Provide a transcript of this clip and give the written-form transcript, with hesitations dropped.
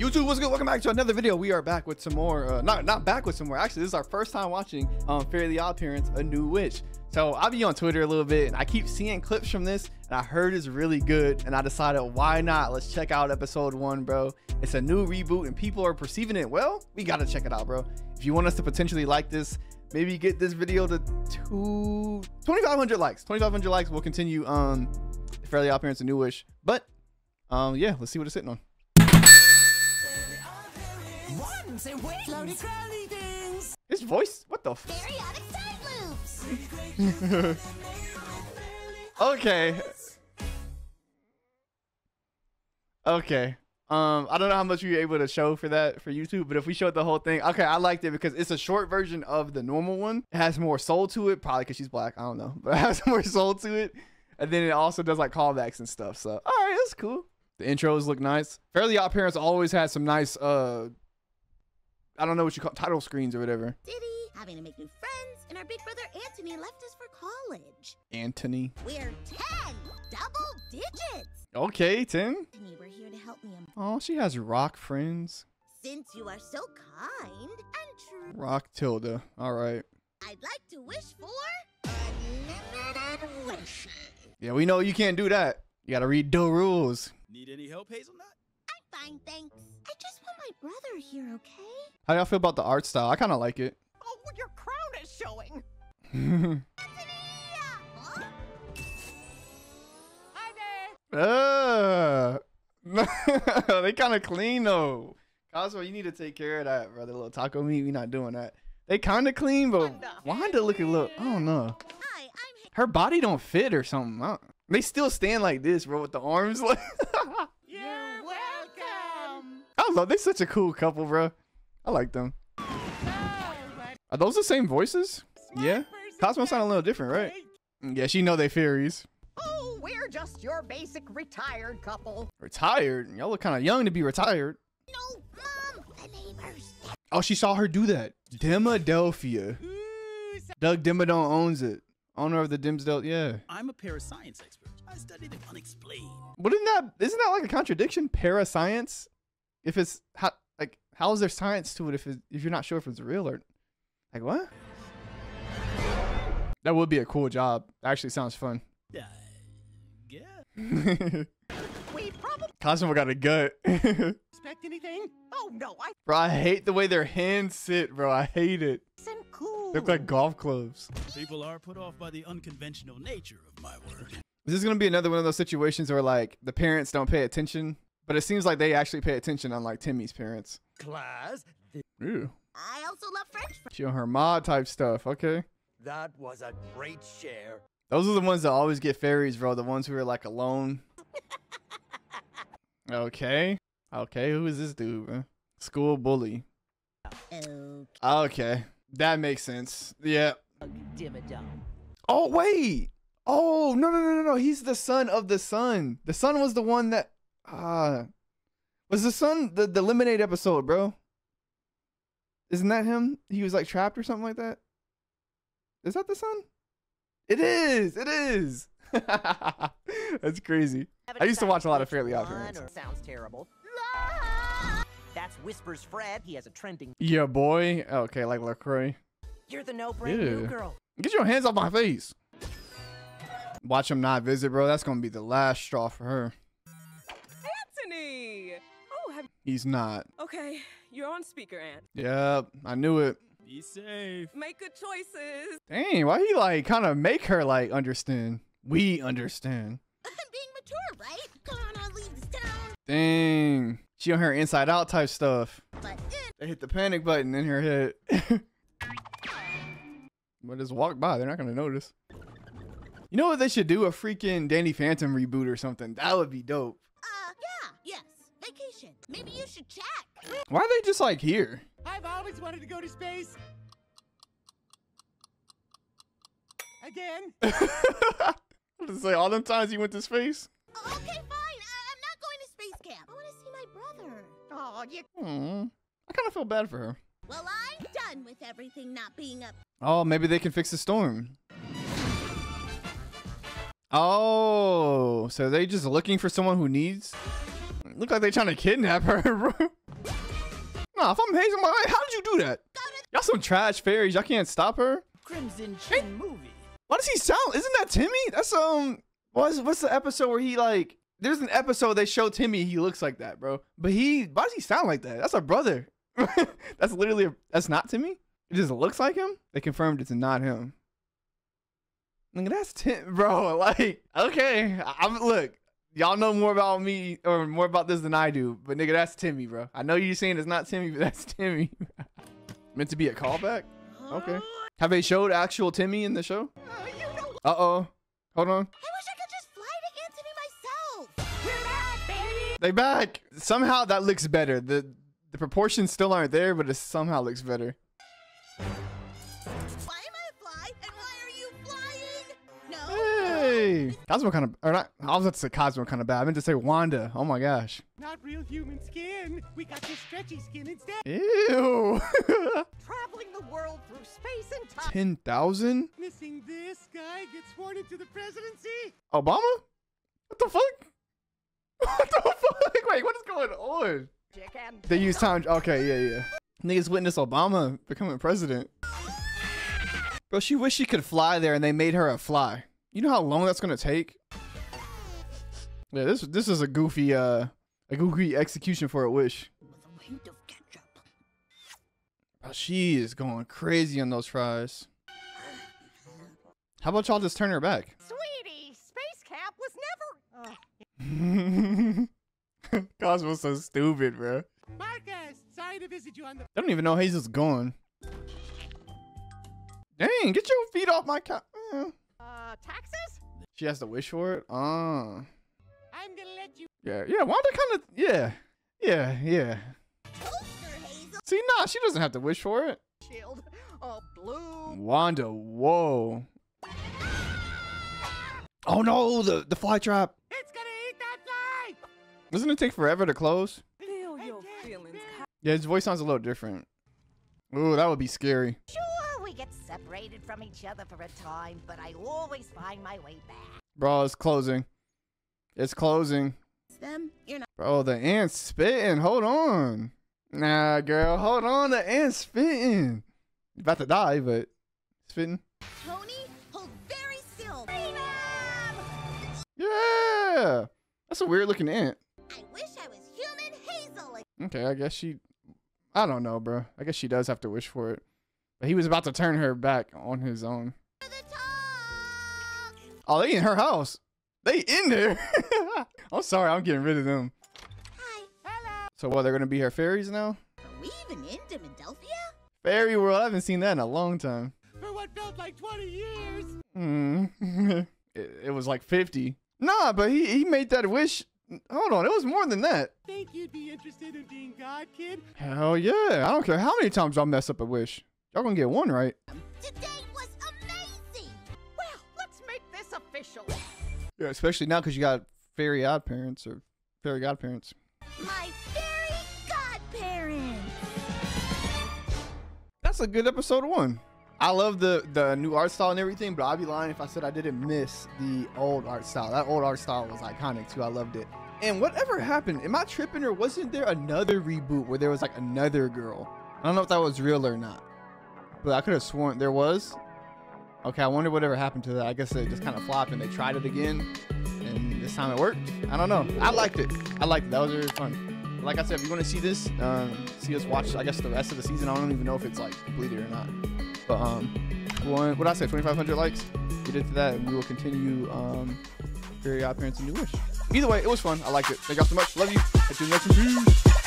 YouTube, what's good? Welcome back to another video. We are back with some more, not back with some more. Actually, this is our first time watching Fairly OddParents: A New Wish. So I'll be on Twitter a little bit, and I keep seeing clips from this, and I heard it's really good, and I decided, why not? Let's check out episode 1, bro. It's a new reboot, and people are perceiving it well. We gotta check it out, bro. If you want us to potentially like this, maybe get this video to 2,500 likes. 2,500 likes. We'll continue Fairly OddParents: A New Wish. But yeah, let's see what it's sitting on. His voice? What the f? Okay. Okay. I don't know how much we were able to show for that for YouTube, but if we showed the whole thing, okay, I liked it because it's a short version of the normal one. It has more soul to it, probably because she's black. I don't know, but it has more soul to it. And then it also does like callbacks and stuff. So, all right, that's cool. The intros look nice. Fairly OddParents always had some nice, I don't know what you call title screens or whatever. Diddy having to make new friends, and our big brother Anthony left us for college. Anthony. We're 10, double digits. Okay, 10. Anthony, we're here to help me. Oh, she has rock friends. Since you are so kind and true. Rock Tilda. All right. I'd like to wish for unlimited wishes. Yeah, we know you can't do that. You gotta read the rules. Need any help, Hazelnut? I'm fine, thanks. I just want my brother here, okay? How y'all feel about the art style? I kind of like it. Oh, your crown is showing. Anthony! Huh? Hi there. They kind of clean though. Cosmo, you need to take care of that, brother. Little taco meat, we not doing that. They kind of clean, but Wanda looking look. I don't know. Hi, I'm. Her body don't fit or something. They still stand like this, bro, with the arms like. You're welcome. I love. They're such a cool couple, bro. I like them. Are those the same voices? Yeah. Cosmo sound a little different, right? Yeah, she know they fairies. Oh, we're just your basic retired couple. Retired? Y'all look kind of young to be retired. No, Mom, the neighbors. Oh, she saw her do that. Dimmadelphia. Doug Dimmadome owns it. Owner of the Dimmsdale, yeah. I'm a parascience expert. I study the unexplained. But isn't that like a contradiction? Parascience? If it's, how is there science to it if you're not sure if it's real or... Like what? That would be a cool job. Actually sounds fun. Yeah. Cosmo got a gut. Expect anything? Oh no, Bro, I hate the way their hands sit, bro. I hate it. Cool. They look like golf clubs. People are put off by the unconventional nature of my work. This is gonna be another one of those situations where like the parents don't pay attention, but it seems like they actually pay attention, unlike Timmy's parents. Class. Ew. I also love French fries. She on her mod type stuff, okay. That was a great share. Those are the ones that always get fairies, bro. The ones who are like alone. Okay. Okay, who is this dude, bro? School bully. Okay. That makes sense. Yeah. Oh, wait. Oh, no. He's the son of the sun. The sun was the one that... was the sun the lemonade episode, bro? Isn't that him? He was like trapped or something like that. Is that the sun? It is. It is. That's crazy. I used to watch a lot of Fairly OddParents. Sounds terrible. That's Whispers Fred. He has a trending. Yeah, boy. Okay, like LaCroix. You're the no-brainer girl. Get your hands off my face. Watch him not visit, bro. That's gonna be the last straw for her. Anthony. Oh, he's not. Okay. You're on speaker, Aunt. Yep, I knew it. Be safe. Make good choices. Dang, why he like kind of make her like understand? We understand. I'm being mature, right? Come on, I'll leave this town. Dang, she on her Inside Out type stuff. They hit the panic button in her head. But just walk by, they're not gonna notice. You know what they should do? A freaking Danny Phantom reboot or something. That would be dope. Vacation. Maybe you should check. Why are they just like here? I've always wanted to go to space. Again. I'm gonna say all them times you went to space. Oh, okay, fine. I'm not going to space camp. I want to see my brother. Oh, you. I kind of feel bad for her. Well, I'm done with everything not being up. Oh, maybe they can fix the storm. Oh, so they just looking for someone who needs. Look like they trying to kidnap her, bro. Nah, if I'm Hazel, how did you do that? Y'all some trash fairies. Y'all can't stop her. Crimson Chin movie. Why does he sound? Isn't that Timmy? That's what's the episode where he like? There's an episode they show Timmy. He looks like that, bro. But why does he sound like that? That's our brother. That's literally that's not Timmy. It just looks like him. They confirmed it's not him. Look, that's Tim, bro. Like, okay, look. Y'all know more about me or more about this than I do, but nigga, that's Timmy, bro. I know you're saying it's not Timmy, but that's Timmy. Meant to be a callback? Okay. Have they showed actual Timmy in the show? Uh-oh. Hold on. I wish I could just fly to Anthony myself. We're back, baby. They back. Somehow that looks better. The proportions still aren't there, but it somehow looks better. Why am I a fly and why are you flying? No. Hey. Cosmo kind of, or not, I was about to say Cosmo kind of bad. I meant to say Wanda. Oh my gosh. Not real human skin. We got this stretchy skin instead. Ew. Traveling the world through space and time. 10,000? Missing this guy gets sworn into the presidency. Obama? What the fuck? What the fuck? Wait, what is going on? Chicken. They use time. Okay, yeah. Niggas witnessed Obama becoming president. Bro, she wished she could fly there and they made her a fly. You know how long that's gonna take? Yeah, this is a goofy execution for a wish. With a hint of ketchup. Bro, she is going crazy on those fries. How about y'all just turn her back? Sweetie, space cap was never. Cosmo's so stupid, bro. Marcus, sorry to visit you on the. I don't even know Hazel's gone. Dang, get your feet off my couch. Taxes? She has to wish for it. I'm gonna let you. Yeah. Wanda kind of. Yeah. Toaster, Hazel. See, nah, she doesn't have to wish for it. Shield, all blue. Wanda, whoa. Oh no, the fly trap. Doesn't it take forever to close? Yeah, his voice sounds a little different. Ooh, that would be scary. Sure, we get separated from each other for a time, but I always find my way back. Bro, it's closing. It's closing. Them, you're not. Bro, the ant's spitting. Hold on. Nah, girl, hold on. The ant's spitting. About to die, but spitting. Tony, hold very still. Freedom! Yeah, that's a weird looking ant. I wish I was human Hazel. Okay, I guess she... I don't know, bro. I guess she does have to wish for it. But he was about to turn her back on his own. Oh, they in her house. They in there. I'm sorry. I'm getting rid of them. Hi. Hello. So what, they're going to be her fairies now? Are we even in Dimmadelphia? Fairy world. I haven't seen that in a long time. For what felt like 20 years. It was like 50. Nah, but he made that wish... Hold on, it was more than that. Think you'd be interested in being God, kid? Hell yeah. I don't care how many times y'all mess up a wish. Y'all gonna get one right. Today was amazing. Well, let's make this official. Yeah, especially now because you got Fairly OddParents or Fairy Godparents. My Fairy Godparents. That's a good episode one. I love the new art style and everything, but I'd be lying if I said I didn't miss the old art style. That old art style was iconic too. I loved it. And whatever happened, am I tripping or wasn't there another reboot where there was like another girl? I don't know if that was real or not, but I could have sworn there was. Okay, I wonder whatever happened to that. I guess it just kind of flopped and they tried it again and this time it worked. I don't know. I liked it. That was really fun. Like I said, if you want to see this, see us watch, I guess, the rest of the season. I don't even know if it's like completed or not. But, what did I say, 2,500 likes? Get into that, and we will continue Fairly OddParents: A New Wish. Either way, it was fun. I liked it. Thank y'all so much. Love you. Until next time.